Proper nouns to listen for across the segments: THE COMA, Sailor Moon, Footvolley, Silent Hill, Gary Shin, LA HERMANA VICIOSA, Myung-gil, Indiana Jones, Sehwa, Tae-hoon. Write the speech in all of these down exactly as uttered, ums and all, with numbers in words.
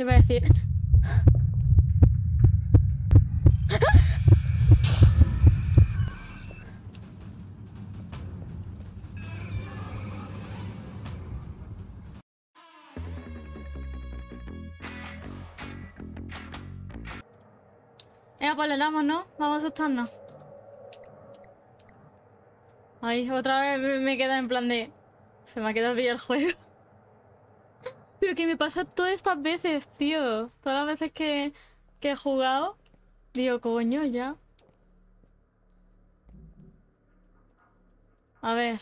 Yo voy a decir... Ya, pues le damos, ¿no? Vamos a asustarnos. Ay, otra vez me queda en plan de... Se me ha quedado bien el juego. Pero que me pasa todas estas veces, tío. Todas las veces que, que he jugado. Digo, coño, ya. A ver.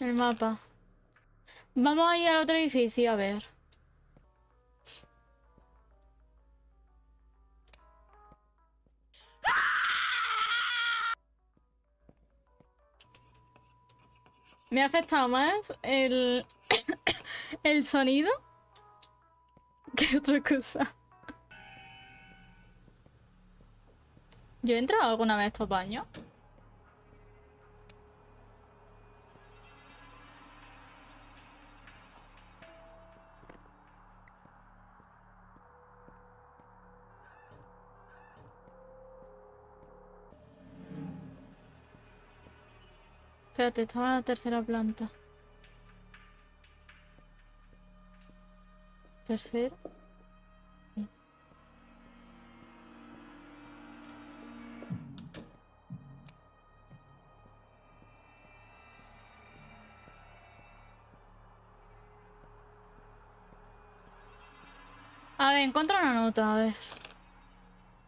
El mapa. Vamos a ir al otro edificio, a ver. Me ha afectado más el, el sonido que otra cosa. ¿Yo he entrado alguna vez a estos baños? Espérate, estaba en la tercera planta. Tercero. Sí. A ver, encuentro una nota, a ver.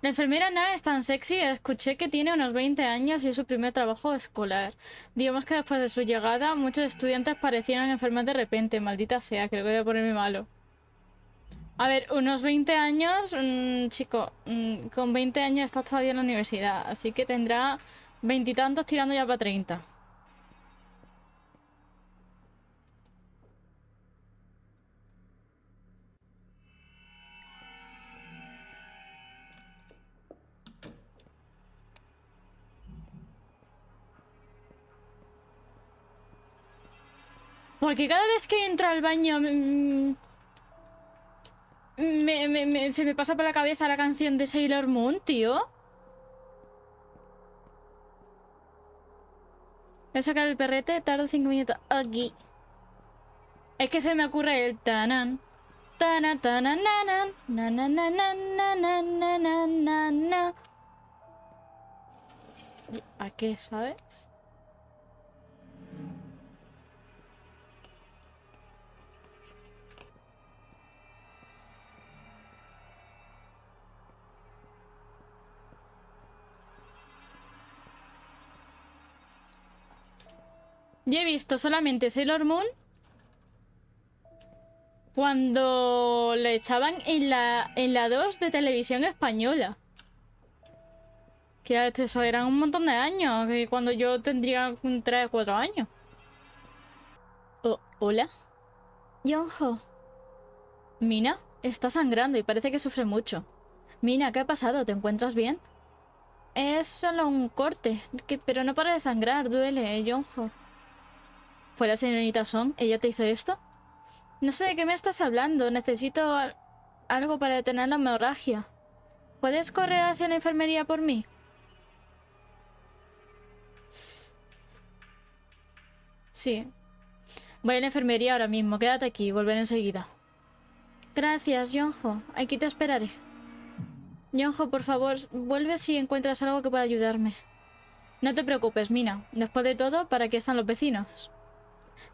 La enfermera Nae es tan sexy, escuché que tiene unos veinte años y es su primer trabajo escolar. Digamos que después de su llegada, muchos estudiantes parecieron enfermos de repente. Maldita sea, creo que voy a ponerme malo. A ver, unos veinte años, mmm, chico, mmm, con veinte años estás todavía en la universidad, así que tendrá veintitantos tirando ya para treinta. Porque cada vez que entro al baño me, me, me, me, se me pasa por la cabeza la canción de Sailor Moon, tío. Voy a sacar el perrete, tardo cinco minutos aquí. Es que se me ocurre el tanan. Tanan, tanan, nanan, nanan, nanan, nanan, nanan. ¿A qué, sabes? Yo he visto solamente Sailor Moon cuando le echaban en la, en la dos de televisión española. Que eso eran un montón de años, que cuando yo tendría tres o cuatro años. Oh, hola. Yonho. Mina, está sangrando y parece que sufre mucho. Mina, ¿qué ha pasado? ¿Te encuentras bien? Es solo un corte, que, pero no para de sangrar, duele, eh, Yonho. ¿Fue la señorita Son? ¿Ella te hizo esto? No sé de qué me estás hablando. Necesito al algo para detener la hemorragia. ¿Puedes correr hacia la enfermería por mí? Sí. Voy a la enfermería ahora mismo. Quédate aquí y volveré enseguida. Gracias, Yonho. Aquí te esperaré. Yonho, por favor, vuelve si encuentras algo que pueda ayudarme. No te preocupes, Mina. Después de todo, ¿para qué están los vecinos?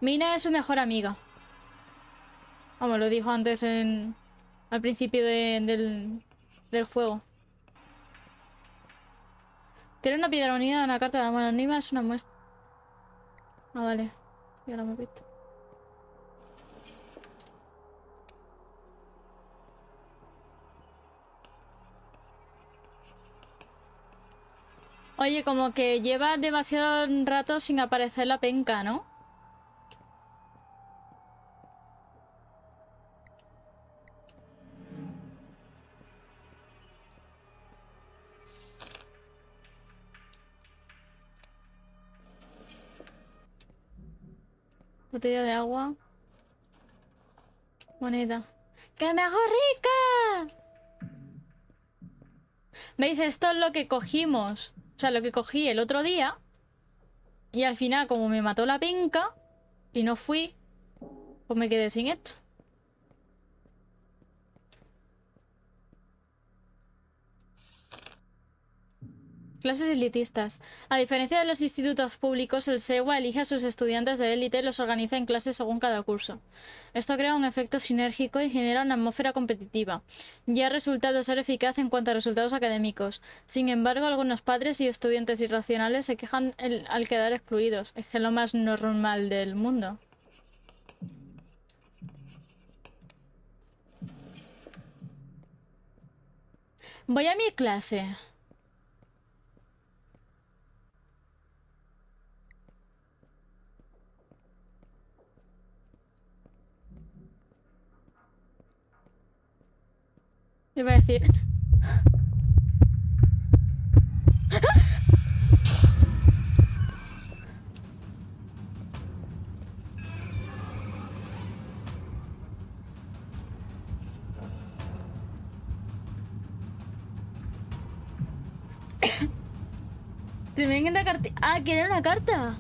Mina es su mejor amiga. Vamos, lo dijo antes en... al principio de, del, del juego. Tiene una piedra unida a una carta de la mano anima, es una muestra. Ah, vale. Ya lo hemos visto. Oye, como que lleva demasiado rato sin aparecer la penca, ¿no? Botella de agua. Moneda. ¡Que me hago rica! ¿Veis? Esto es lo que cogimos. O sea, lo que cogí el otro día. Y al final, como me mató la penca y no fui, pues me quedé sin esto. Clases elitistas. A diferencia de los institutos públicos, el Sehwa elige a sus estudiantes de élite y los organiza en clases según cada curso. Esto crea un efecto sinérgico y genera una atmósfera competitiva. Ya ha resultado ser eficaz en cuanto a resultados académicos. Sin embargo, algunos padres y estudiantes irracionales se quejan el, al quedar excluidos. Es que es lo más normal del mundo. Voy a mi clase. Yo voy a decir... Tremenda carta... Ah, ¿quiere una carta?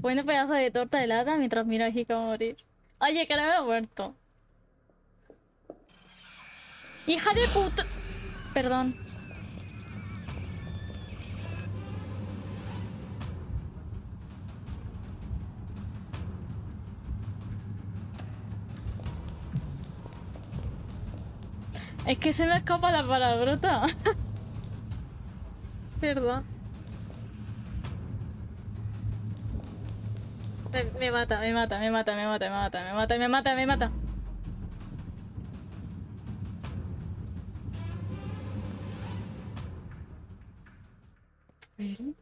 Bueno, pedazo de torta helada mientras miro aquí cómo morir. Oye, que no me he muerto. ¡Hija de puta! Perdón. Es que se me escapa la palabrota. Perdón. Me, me mata, me mata, me mata, me mata, me mata, me mata, me mata, me mata. ¿Eh?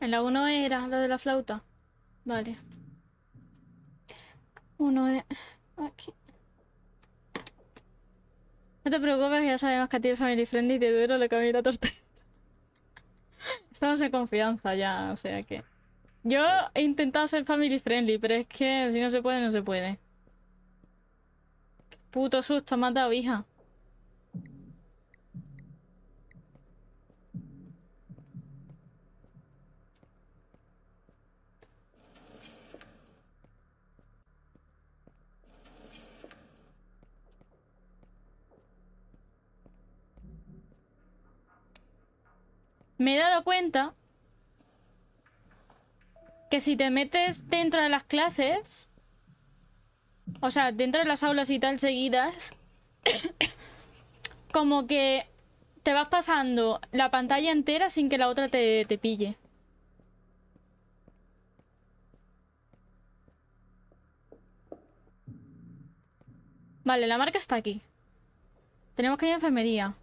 En la uno era lo de la flauta. Vale. Uno es... aquí. No te preocupes, ya sabemos que a ti el Family Friendly te duro lo que a mí la torta. Estamos en confianza ya, o sea que... Yo he intentado ser family friendly, pero es que si no se puede, no se puede. Qué puto susto me has dado, hija. Me he dado cuenta que si te metes dentro de las clases, o sea, dentro de las aulas y tal seguidas, como que te vas pasando la pantalla entera sin que la otra te, te pille. Vale, la marca está aquí. Tenemos que ir a enfermería.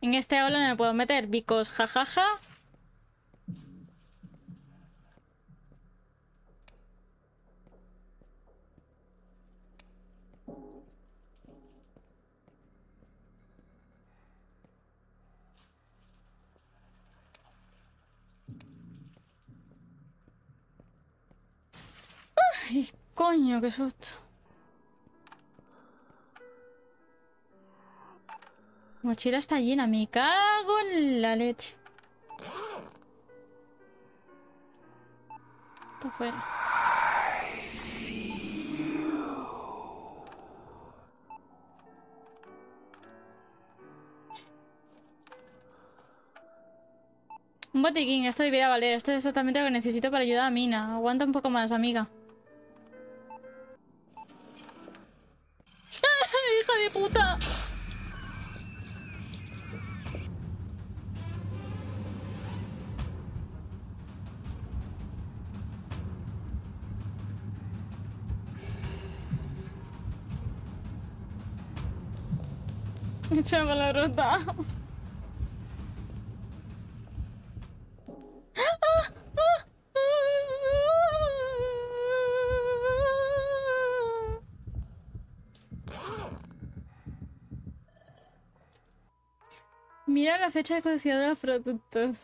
En este aula no me puedo meter, because jajaja. Ja, ja. Ay, coño, qué susto. Mochila está llena, me cago en la leche. Está fuera. Un botiquín, esto debería valer. Esto es exactamente lo que necesito para ayudar a Mina. Aguanta un poco más, amiga. ¡Hija de puta! Echame la ruta. Mira la fecha de codificador de los productos.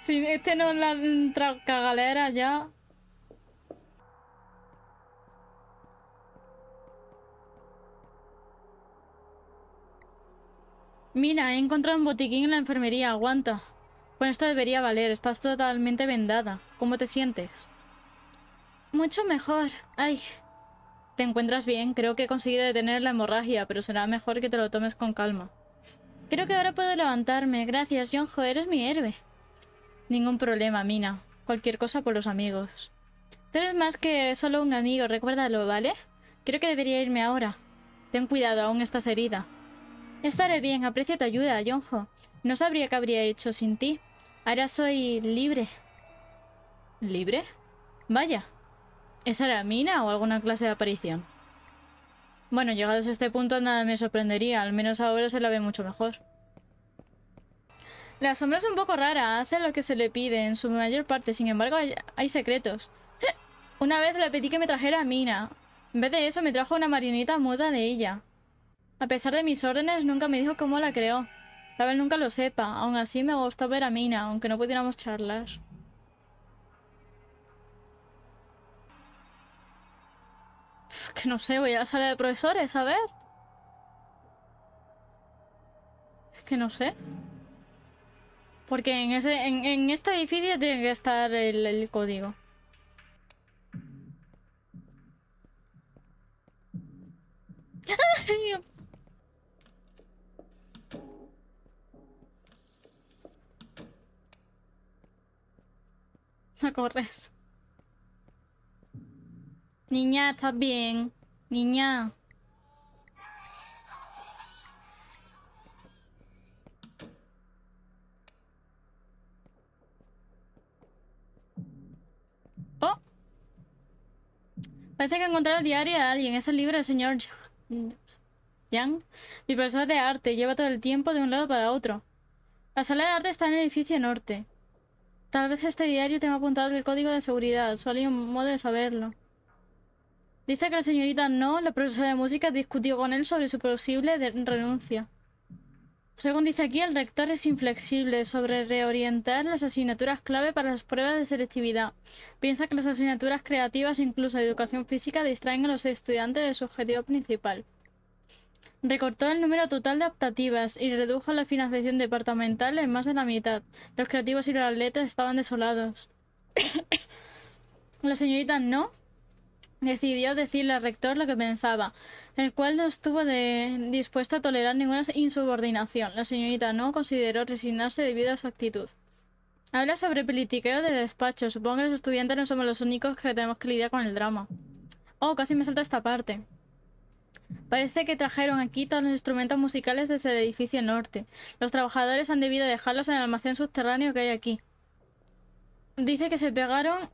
Si este no la tracagalera ya. Mira, he encontrado un botiquín en la enfermería. Aguanta. Con esto debería valer. Estás totalmente vendada. ¿Cómo te sientes? Mucho mejor. Ay. ¿Te encuentras bien? Creo que he conseguido detener la hemorragia, pero será mejor que te lo tomes con calma. Creo que ahora puedo levantarme. Gracias, Jonjo. Eres mi héroe. Ningún problema, Mina. Cualquier cosa por los amigos. Tú eres más que solo un amigo. Recuérdalo, ¿vale? Creo que debería irme ahora. Ten cuidado, aún estás herida. Estaré bien, aprecio tu ayuda, Jonjo. No sabría qué habría hecho sin ti. Ahora soy libre. ¿Libre? Vaya. ¿Esa era Mina o alguna clase de aparición? Bueno, llegados a este punto nada me sorprendería. Al menos ahora se la ve mucho mejor. La sombra es un poco rara. Hace lo que se le pide en su mayor parte. Sin embargo, hay, hay secretos. Una vez le pedí que me trajera a Mina. En vez de eso me trajo una marioneta muda de ella. A pesar de mis órdenes, nunca me dijo cómo la creó. Tal vez nunca lo sepa. Aún así, me gustó ver a Mina, aunque no pudiéramos charlar. Uf, que no sé, voy a la sala de profesores, a ver. Es que no sé. Porque en, ese, en, en este edificio tiene que estar el, el código. ¡Ay! A correr. Niña, ¿estás bien? Niña. Oh. Parece que encontré el diario de alguien. Es el libro del señor Yang, mi profesor de arte. Lleva todo el tiempo de un lado para otro. La sala de arte está en el edificio norte. Tal vez este diario tenga apuntado el código de seguridad. Solo hay un modo de saberlo. Dice que la señorita No, la profesora de música, discutió con él sobre su posible renuncia. Según dice aquí, el rector es inflexible sobre reorientar las asignaturas clave para las pruebas de selectividad. Piensa que las asignaturas creativas, incluso educación física, distraen a los estudiantes de su objetivo principal. Recortó el número total de optativas y redujo la financiación departamental en más de la mitad. Los creativos y los atletas estaban desolados. La señorita No decidió decirle al rector lo que pensaba, el cual no estuvo de... dispuesta a tolerar ninguna insubordinación. La señorita No consideró resignarse debido a su actitud. Habla sobre politiqueo de despacho. Supongo que los estudiantes no somos los únicos que tenemos que lidiar con el drama. Oh, casi me salta esta parte. Parece que trajeron aquí todos los instrumentos musicales desde el edificio norte. Los trabajadores han debido dejarlos en el almacén subterráneo que hay aquí. Dice que se pegaron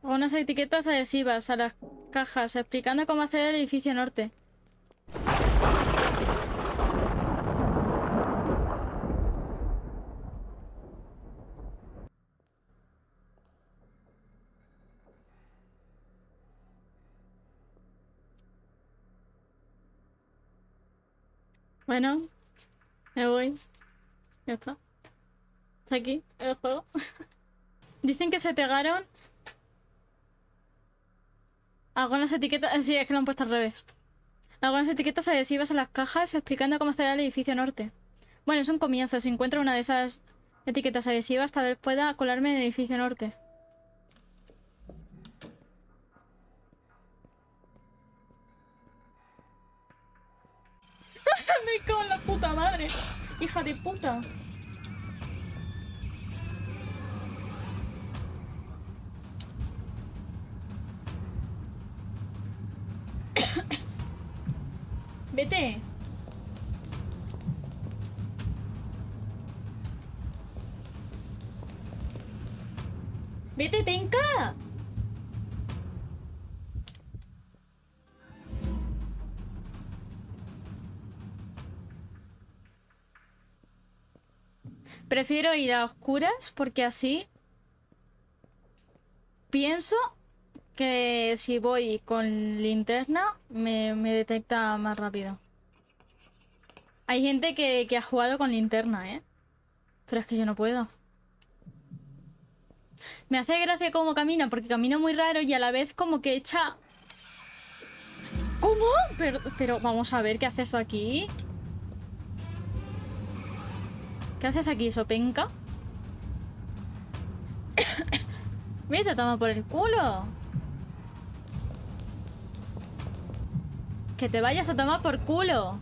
unas etiquetas adhesivas a las cajas, explicando cómo acceder al edificio norte. Bueno, me voy. Ya está. Está aquí el juego. Dicen que se pegaron algunas etiquetas... Sí, es que lo han puesto al revés. Algunas etiquetas adhesivas a las cajas explicando cómo acceder al edificio norte. Bueno, es un comienzo. Si encuentro una de esas etiquetas adhesivas, tal vez pueda colarme en el edificio norte. Me cago en la puta madre, hija de puta. Vete. Vete, tenka. Prefiero ir a oscuras porque así pienso que si voy con linterna me, me detecta más rápido. Hay gente que, que ha jugado con linterna, ¿eh? Pero es que yo no puedo. Me hace gracia cómo camina, porque camina muy raro y a la vez como que echa... ¿Cómo? Pero, pero vamos a ver, ¿qué haces aquí? ¿Qué haces aquí, sopenca? Mira, te toma por el culo. Que te vayas a tomar por culo.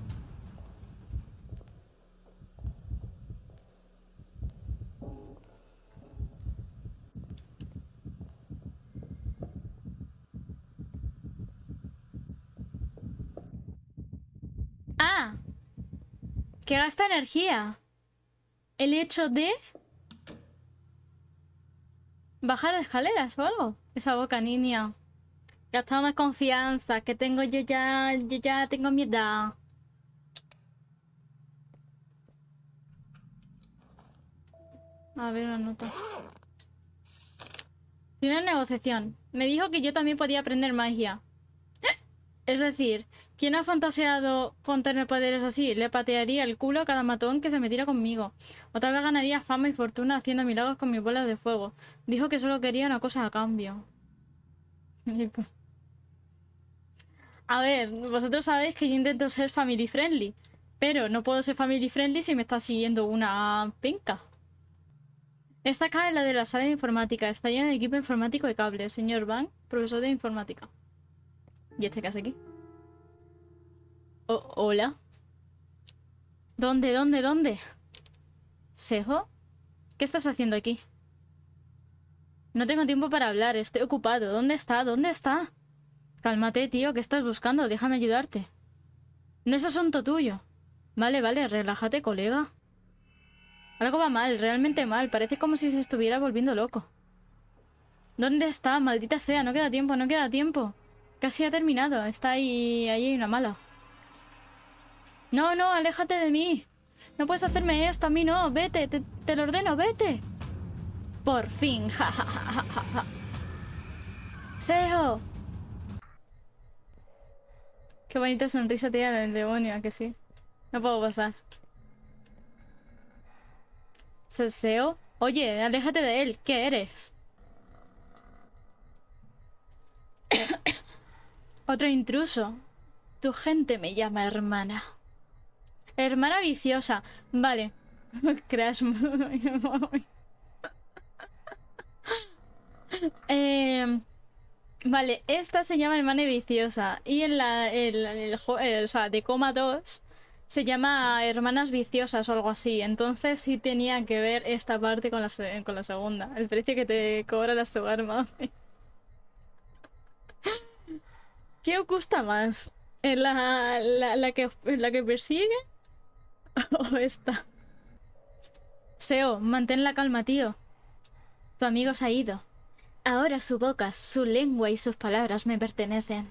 Ah, que gasta energía. El hecho de... bajar escaleras o algo. Esa boca, niña. Gastado más confianza, que tengo yo ya, yo ya tengo mi edad. A ver una nota. Tiene negociación. Me dijo que yo también podía aprender magia. Es decir, ¿quién ha fantaseado con tener poderes así? Le patearía el culo a cada matón que se metiera conmigo. O tal vez ganaría fama y fortuna haciendo milagros con mis bolas de fuego. Dijo que solo quería una cosa a cambio. A ver, vosotros sabéis que yo intento ser family friendly. Pero no puedo ser family friendly si me está siguiendo una penca. Esta acá es la de la sala de informática. Está llena de equipo informático y cables. Señor Van, profesor de informática. ¿Y este caso aquí? Oh, hola. ¿Dónde, dónde, dónde? ¿Sehwa? ¿Qué estás haciendo aquí? No tengo tiempo para hablar, estoy ocupado. ¿Dónde está? ¿Dónde está? Cálmate, tío, ¿qué estás buscando? Déjame ayudarte. No es asunto tuyo. Vale, vale, relájate, colega. Algo va mal, realmente mal. Parece como si se estuviera volviendo loco. ¿Dónde está? Maldita sea, no queda tiempo, no queda tiempo. Casi ha terminado. Está ahí... ahí hay una mala. No, no, aléjate de mí. No puedes hacerme esto, a mí no. Vete, te, te lo ordeno, vete. Por fin, ja, ja, ja, ja, ja. ¡Sehwa! Qué bonita sonrisa tiene el demonio, ¿a que sí? No puedo pasar. ¿Sehwa? Oye, aléjate de él. ¿Qué eres? Otro intruso. Tu gente me llama hermana. Hermana viciosa. Vale. Crash. eh, vale, esta se llama hermana viciosa. Y en la... El, el, el, o sea, de coma dos se llama hermanas viciosas o algo así. Entonces sí tenía que ver esta parte con la, con la segunda. El precio que te cobra la su arma. ¿Qué os gusta más? ¿La, la, la, que, ¿La que persigue? ¿O esta? Sehwa, mantén la calma, tío. Tu amigo se ha ido. Ahora su boca, su lengua y sus palabras me pertenecen.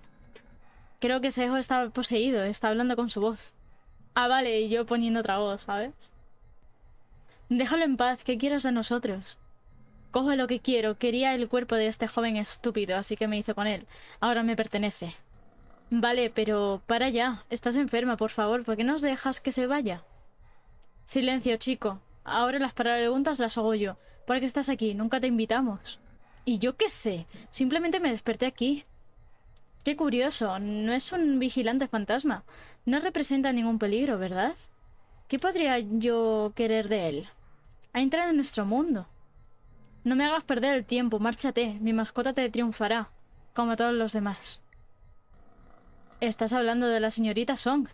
Creo que Sehwa está poseído, está hablando con su voz. Ah, vale, y yo poniendo otra voz, ¿sabes? Déjalo en paz, ¿qué quieres de nosotros? Cojo lo que quiero. Quería el cuerpo de este joven estúpido, así que me hizo con él. Ahora me pertenece. Vale, pero para ya. Estás enferma, por favor. ¿Por qué nos dejas que se vaya? Silencio, chico. Ahora las preguntas las hago yo. ¿Por qué estás aquí? Nunca te invitamos. Y yo qué sé. Simplemente me desperté aquí. Qué curioso. No es un vigilante fantasma. No representa ningún peligro, ¿verdad? ¿Qué podría yo querer de él? Ha entrado en nuestro mundo. No me hagas perder el tiempo, márchate. Mi mascota te triunfará, como a todos los demás. ¿Estás hablando de la señorita Song?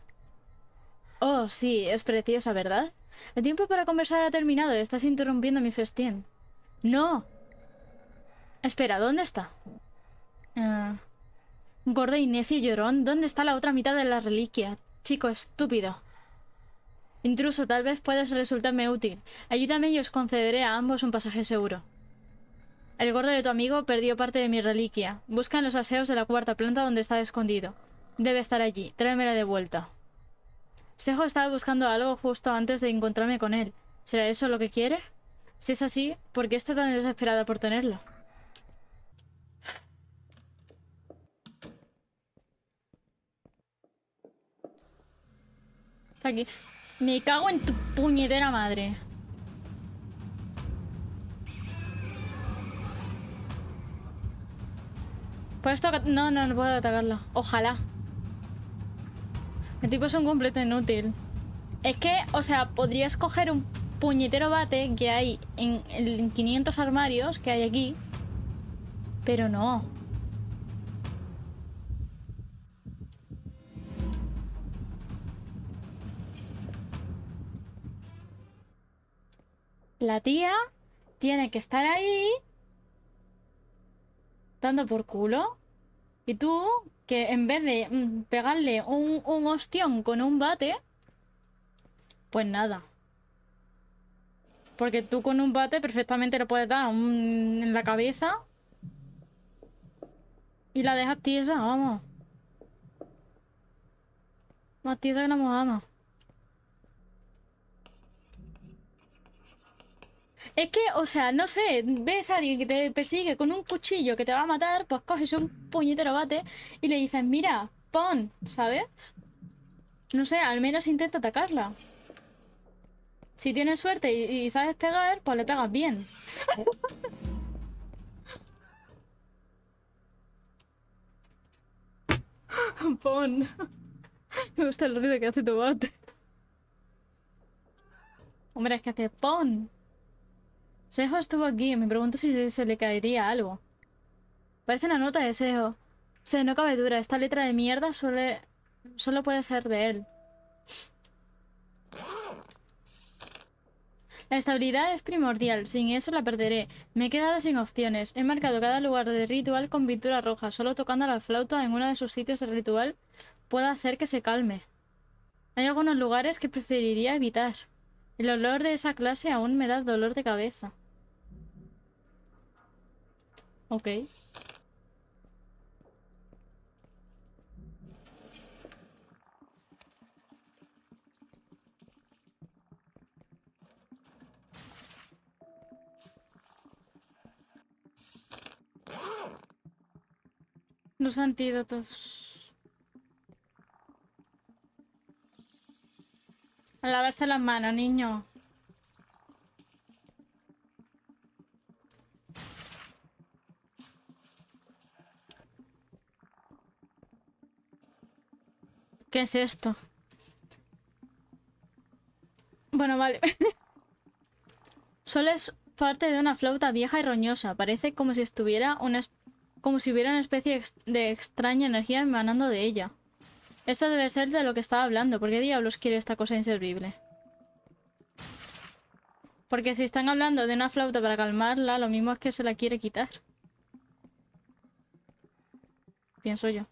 Oh, sí, es preciosa, ¿verdad? El tiempo para conversar ha terminado, estás interrumpiendo mi festín. ¡No! Espera, ¿dónde está? Uh, gordo y necio llorón, ¿dónde está la otra mitad de la reliquia? Chico estúpido. Intruso, tal vez puedas resultarme útil. Ayúdame y os concederé a ambos un pasaje seguro. El gordo de tu amigo perdió parte de mi reliquia. Busca en los aseos de la cuarta planta donde está escondido. Debe estar allí. Tráemela de vuelta. Sehwa estaba buscando algo justo antes de encontrarme con él. ¿Será eso lo que quiere? Si es así, ¿por qué está tan desesperada por tenerlo? Está aquí. Me cago en tu puñetera madre. Pues esto... No, no, no puedo atacarlo. Ojalá. El tipo es un completo inútil. Es que, o sea, podrías coger un puñetero bate que hay en, en quinientos armarios que hay aquí. Pero no. La tía tiene que estar ahí... dando por culo. Y tú, que en vez de mm, pegarle un, un ostión con un bate, pues nada. Porque tú con un bate perfectamente le puedes dar un, en la cabeza y la dejas tiesa, vamos. Más tiesa que la mojama. Es que, o sea, no sé, ves a alguien que te persigue con un cuchillo que te va a matar, pues coges un puñetero bate y le dices, mira, pon, ¿sabes? No sé, al menos intenta atacarla. Si tienes suerte y, y sabes pegar, pues le pegas bien. Pon. Me gusta el ruido que hace tu bate. Hombre, es que hace pon. Sehwa estuvo aquí, me pregunto si se le caería algo. Parece una nota de Sehwa. Se no cabe dura, esta letra de mierda suele... solo puede ser de él. La estabilidad es primordial, sin eso la perderé. Me he quedado sin opciones. He marcado cada lugar de ritual con pintura roja. Solo tocando la flauta en uno de sus sitios de ritual puedo hacer que se calme. Hay algunos lugares que preferiría evitar. El olor de esa clase aún me da dolor de cabeza. Ok. Los antídotos. A lavarse las manos, niño. ¿Qué es esto? Bueno, vale. Solo es parte de una flauta vieja y roñosa. Parece como si estuviera una, como si hubiera una especie de extraña energía emanando de ella. Esto debe ser de lo que estaba hablando. ¿Por qué diablos quiere esta cosa inservible? Porque si están hablando de una flauta para calmarla, lo mismo es que se la quiere quitar. Pienso yo.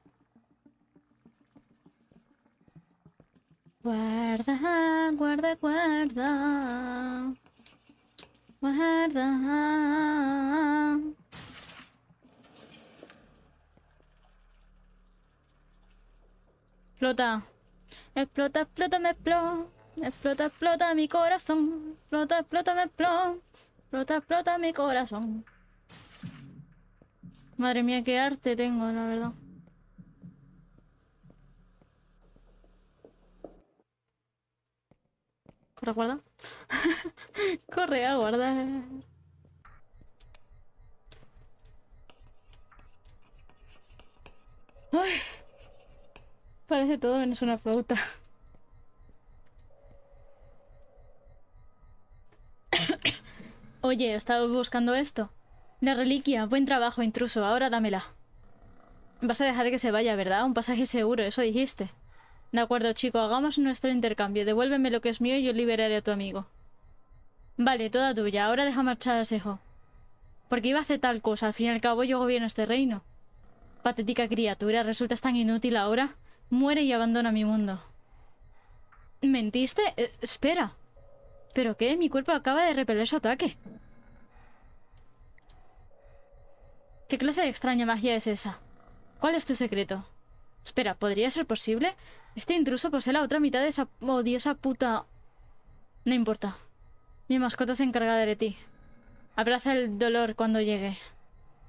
Guarda, guarda, guarda. Guarda. Explota. Explota, explota, me explota. Explota, explota mi corazón. Explota, explota, me explota. Explota, explota mi corazón. Madre mía, qué arte tengo, la verdad. Corre a guardar. Corre a guardar. Uy. Parece todo menos una flauta. Oye, estaba buscando esto. La reliquia. Buen trabajo, intruso. Ahora dámela. Vas a dejar que se vaya, ¿verdad? Un pasaje seguro, eso dijiste. De acuerdo, chico, hagamos nuestro intercambio. Devuélveme lo que es mío y yo liberaré a tu amigo. Vale, toda tuya. Ahora deja marchar a Sehwa. Porque iba a hacer tal cosa. Al fin y al cabo yo gobierno este reino. Patética criatura, resultas tan inútil ahora. Muere y abandona mi mundo. ¿Mentiste? Eh, espera. ¿Pero qué? Mi cuerpo acaba de repeler su ataque. ¿Qué clase de extraña magia es esa? ¿Cuál es tu secreto? Espera, ¿podría ser posible? Este intruso posee la otra mitad de esa odiosa puta... No importa. Mi mascota se encargará de ti. Abraza el dolor cuando llegue.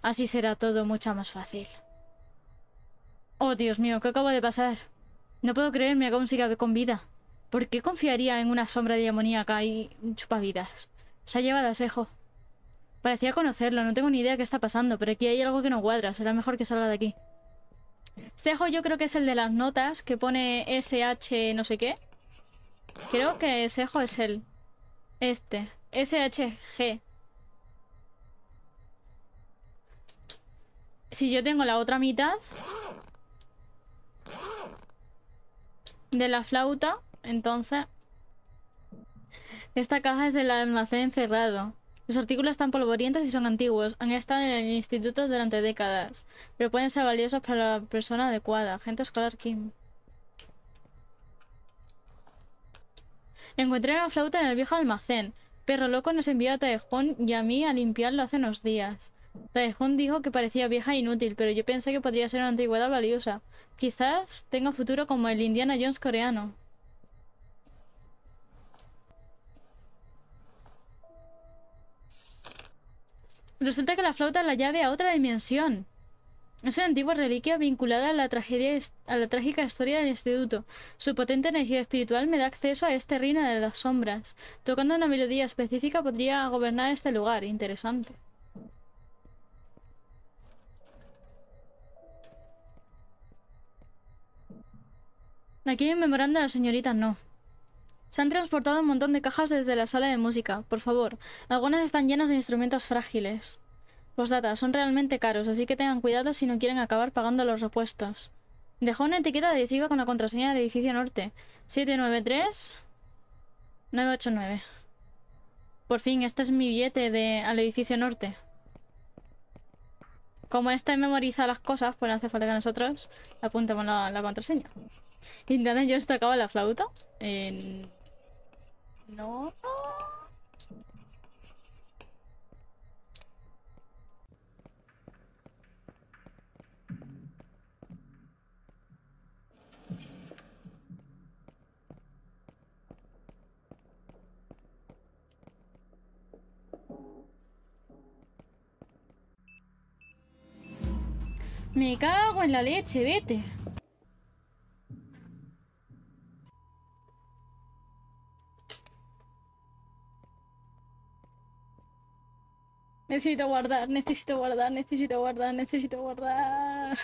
Así será todo mucho más fácil. Oh, Dios mío, ¿qué acaba de pasar? No puedo creerme que aún siga con vida. ¿Por qué confiaría en una sombra demoníaca y chupavidas? Se ha llevado a Sehwa. Parecía conocerlo, no tengo ni idea de qué está pasando, pero aquí hay algo que no cuadra, será mejor que salga de aquí. Sehwa yo creo que es el de las notas, que pone S H no sé qué. Creo que Sehwa es el... Este. S H G. Si yo tengo la otra mitad... de la flauta, entonces... Esta caja es del almacén cerrado. Los artículos están polvorientos y son antiguos. Han estado en el instituto durante décadas, pero pueden ser valiosos para la persona adecuada. Agente escolar Kim. Encontré una flauta en el viejo almacén. Perro loco nos envió a Tae-hoon y a mí a limpiarlo hace unos días. Tae-hoon dijo que parecía vieja e inútil, pero yo pensé que podría ser una antigüedad valiosa. Quizás tenga futuro como el Indiana Jones coreano. Resulta que la flauta es la llave a otra dimensión. Es una antigua reliquia vinculada a la, tragedia, a la trágica historia del instituto. Su potente energía espiritual me da acceso a este reino de las sombras. Tocando una melodía específica podría gobernar este lugar. Interesante. Aquí hay un memorando a la señorita No. Se han transportado un montón de cajas desde la sala de música. Por favor, algunas están llenas de instrumentos frágiles. Postdata, son realmente caros, así que tengan cuidado si no quieren acabar pagando los repuestos. Dejó una etiqueta adhesiva con la contraseña del edificio norte. siete nueve tres nueve ocho nueve. Por fin, este es mi billete de... al edificio norte. Como este memoriza las cosas, pues no hace falta que nosotros apuntemos la, la contraseña. ¿Indiana Jones tocaba la flauta? Eh... No. Me cago en la leche, vete. Necesito guardar, necesito guardar, necesito guardar, necesito guardar.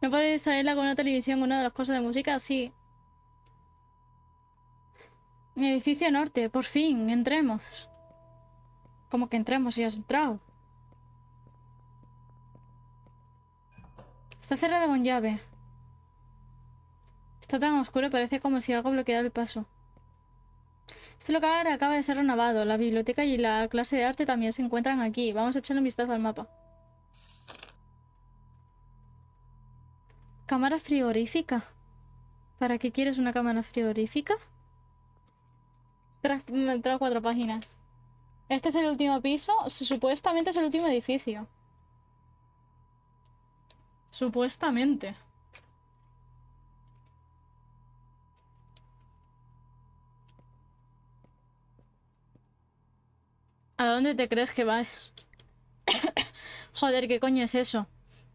¿No puedes distraerla con una televisión con una de las cosas de música? Sí. Edificio norte, por fin, entremos. ¿Cómo que entremos si has entrado? Está cerrada con llave. Está tan oscuro, parece como si algo bloqueara el paso. Este local acaba de ser renovado. La biblioteca y la clase de arte también se encuentran aquí. Vamos a echarle un vistazo al mapa. Cámara frigorífica. ¿Para qué quieres una cámara frigorífica? Tras, tras cuatro páginas. Este es el último piso. Supuestamente es el último edificio. Supuestamente. ¿A dónde te crees que vas? Joder, ¿qué coño es eso?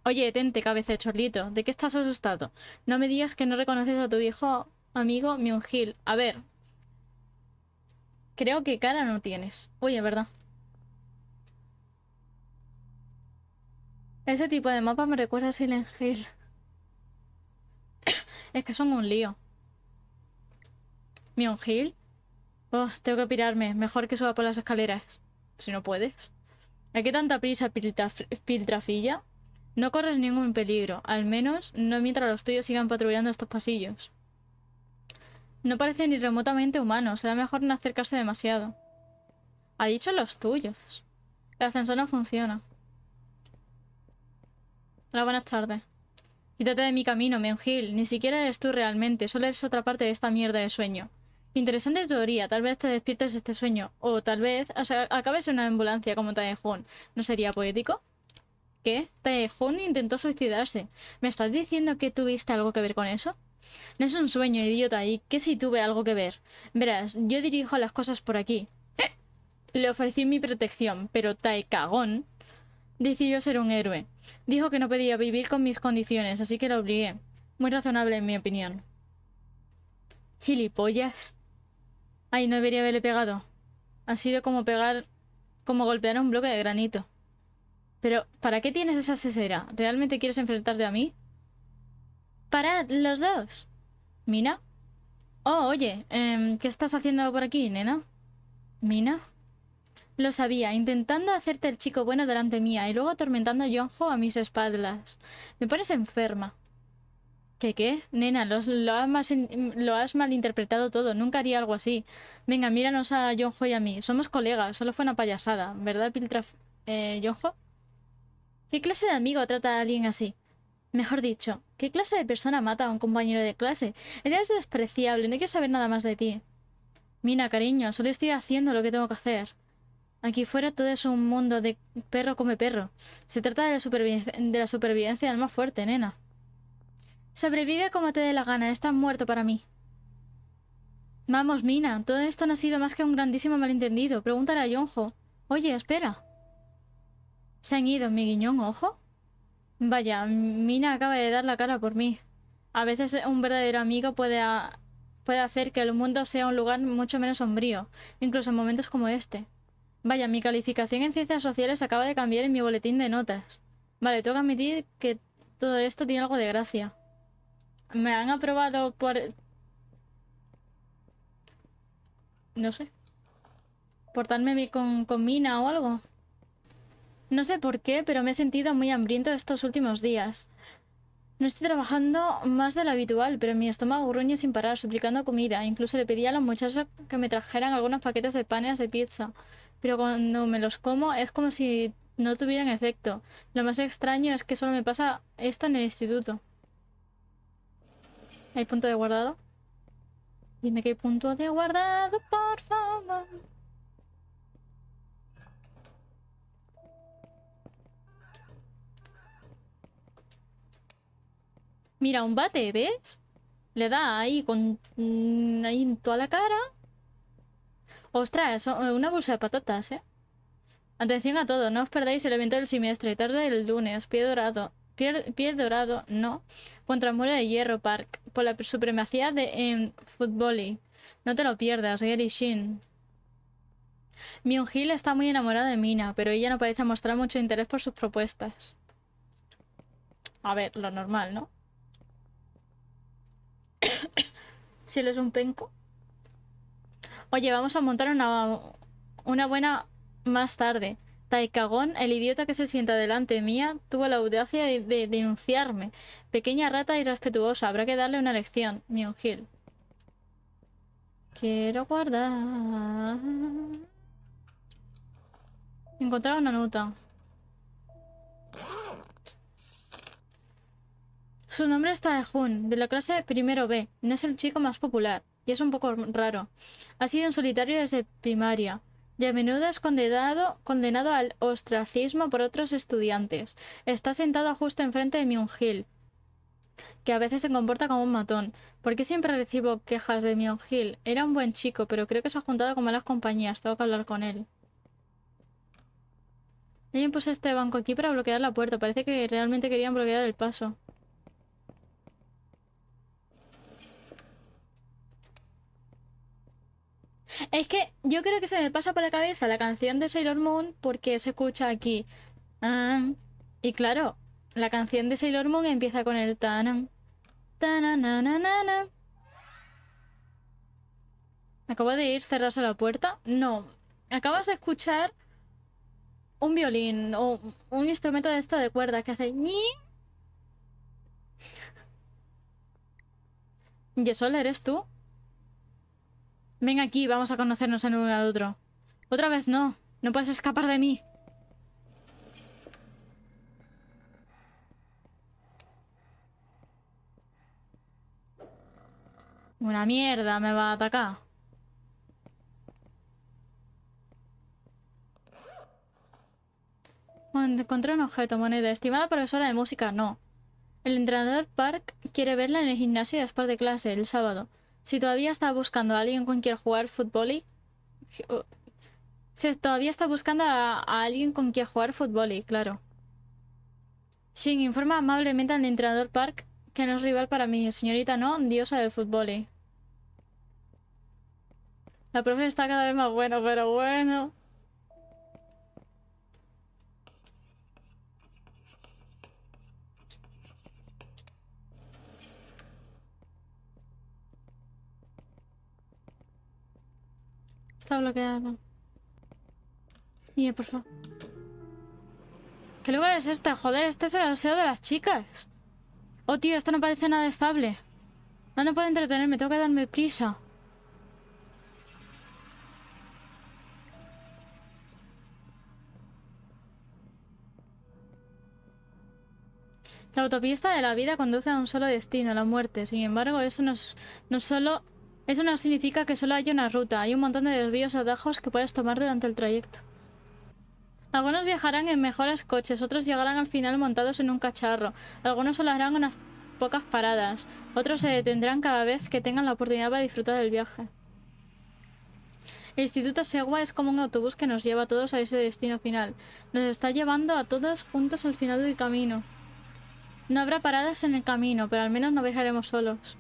Oye, tente, cabeza de chorlito. ¿De qué estás asustado? No me digas que no reconoces a tu viejo amigo Myung-gil. A ver. Creo que cara no tienes. Uy, es verdad. Ese tipo de mapa me recuerda a Silent Hill. Es que son un lío. ¿Myung-gil? Oh, tengo que pirarme. Mejor que suba por las escaleras. Si no puedes. ¿A qué tanta prisa, piltraf piltrafilla? No corres ningún peligro, al menos no mientras los tuyos sigan patrullando estos pasillos. No parece ni remotamente humano, será mejor no acercarse demasiado. Ha dicho los tuyos. El ascensor no funciona. Hola, buenas tardes. Quítate de mi camino, Myung-gil. Ni siquiera eres tú realmente, solo eres otra parte de esta mierda de sueño. Interesante teoría, tal vez te despiertes este sueño, o tal vez o sea, acabes en una ambulancia como Tae-hoon. ¿No sería poético? ¿Qué? Tae-hoon intentó suicidarse. ¿Me estás diciendo que tuviste algo que ver con eso? No es un sueño, idiota, ¿y qué si tuve algo que ver? Verás, yo dirijo las cosas por aquí. ¿Eh? Le ofrecí mi protección, pero Tae-cagón decidió ser un héroe. Dijo que no podía vivir con mis condiciones, así que lo obligué. Muy razonable en mi opinión. Gilipollas. Ay, no debería haberle pegado. Ha sido como pegar... como golpear un bloque de granito. Pero, ¿para qué tienes esa cesera? ¿Realmente quieres enfrentarte a mí? ¡Parad los dos! ¿Mina? Oh, oye, eh, ¿qué estás haciendo por aquí, nena? ¿Mina? Lo sabía, intentando hacerte el chico bueno delante mía y luego atormentando a Yonjo a mis espaldas. Me pones enferma. ¿Qué qué? Nena, los, lo, has mas, lo has malinterpretado todo. Nunca haría algo así. Venga, míranos a Yonjo y a mí. Somos colegas, solo fue una payasada. ¿Verdad, Piltraf... Eh, Yonjo? ¿Qué clase de amigo trata a alguien así? Mejor dicho, ¿qué clase de persona mata a un compañero de clase? Eres despreciable, no quiero saber nada más de ti. Mina, cariño, solo estoy haciendo lo que tengo que hacer. Aquí fuera todo es un mundo de perro come perro. Se trata de la supervivencia, de la supervivencia del más fuerte, nena. Sobrevive como te dé la gana, estás muerto para mí. Vamos, Mina, todo esto no ha sido más que un grandísimo malentendido. Pregúntale a Yonjo. Oye, espera. ¿Se han ido, mi guiñón, ojo? Vaya, Mina acaba de dar la cara por mí. A veces un verdadero amigo puede, a... puede hacer que el mundo sea un lugar mucho menos sombrío, incluso en momentos como este. Vaya, mi calificación en ciencias sociales acaba de cambiar en mi boletín de notas. Vale, tengo que admitir que todo esto tiene algo de gracia. Me han aprobado por... No sé. ¿Portarme con, con Mina o algo? No sé por qué, pero me he sentido muy hambriento estos últimos días. No estoy trabajando más de lo habitual, pero mi estómago gruñe sin parar, suplicando comida. Incluso le pedí a los muchachos que me trajeran algunos paquetes de panes de pizza. Pero cuando me los como es como si no tuvieran efecto. Lo más extraño es que solo me pasa esto en el instituto. ¿Hay punto de guardado? Dime que hay punto de guardado, por favor. Mira, un bate, ¿ves? Le da ahí con... ahí en toda la cara. Ostras, una bolsa de patatas, ¿eh? Atención a todo, no os perdáis el evento del semestre, tarde del lunes, pie dorado... Pie Dorado, no, contra Muro de Hierro Park, por la supremacía de Footvolley. No te lo pierdas, Gary Shin. Myung-gil está muy enamorada de Mina, pero ella no parece mostrar mucho interés por sus propuestas. A ver, lo normal, ¿no? Si él es un penco. Oye, vamos a montar una, una buena más tarde. Tae-cagón, el idiota que se sienta delante mía, tuvo la audacia de, de denunciarme. Pequeña rata irrespetuosa, habrá que darle una lección. Myung-gil. Quiero guardar... Encontrar una nota. Su nombre es Tae-hoon, de la clase primero B. No es el chico más popular, y es un poco raro. Ha sido en solitario desde primaria. Y a menudo es condenado, condenado al ostracismo por otros estudiantes. Está sentado justo enfrente de Myung-gil, que a veces se comporta como un matón. ¿Por qué siempre recibo quejas de Myung-gil? Era un buen chico, pero creo que se ha juntado con malas compañías. Tengo que hablar con él. Alguien puso este banco aquí para bloquear la puerta. Parece que realmente querían bloquear el paso. Es que yo creo que se me pasa por la cabeza la canción de Sailor Moon porque se escucha aquí. Ah, y claro, la canción de Sailor Moon empieza con el tanan. Tananana. ¿Acabo de ir cerrarse la puerta? No. Acabas de escuchar un violín o un instrumento de esto de cuerda que hace ñi. ¿Y eso eres tú? Ven aquí, vamos a conocernos en uno al otro. Otra vez no, no puedes escapar de mí. Una mierda, me va a atacar. Encontré un objeto, moneda. Estimada profesora de música, no. El entrenador Park quiere verla en el gimnasio después de clase, el sábado. Si todavía está buscando a alguien con quien jugar fútbol, si todavía está buscando a, a alguien con quien jugar fútbol, claro. Shin informa amablemente al entrenador Park que no es rival para mí, señorita no, diosa del fútbol. La profe está cada vez más bueno, pero bueno. Está bloqueado. Niño, por favor. ¿Qué lugar es este? Joder, este es el aseo de las chicas. Oh, tío, esto no parece nada estable. No, no puedo entretenerme, tengo que darme prisa. La autopista de la vida conduce a un solo destino, la muerte. Sin embargo, eso no, es, no solo... Eso no significa que solo haya una ruta. Hay un montón de desvíos o atajos que puedes tomar durante el trayecto. Algunos viajarán en mejores coches, otros llegarán al final montados en un cacharro. Algunos solo harán unas pocas paradas. Otros se detendrán cada vez que tengan la oportunidad para disfrutar del viaje. El Instituto Sehwa es como un autobús que nos lleva a todos a ese destino final. Nos está llevando a todos juntos al final del camino. No habrá paradas en el camino, pero al menos no viajaremos solos.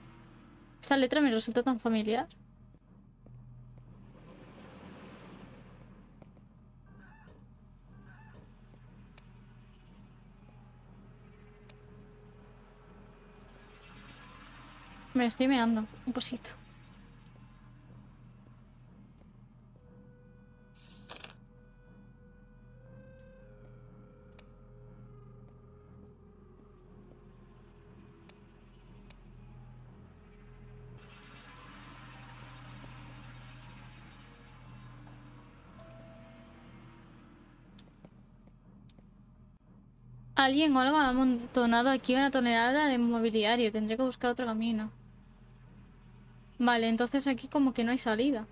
Esta letra me resulta tan familiar. Me estoy meando, un poquito. Alguien o algo ha amontonado aquí una tonelada de mobiliario. Tendré que buscar otro camino. Vale, entonces aquí como que no hay salida.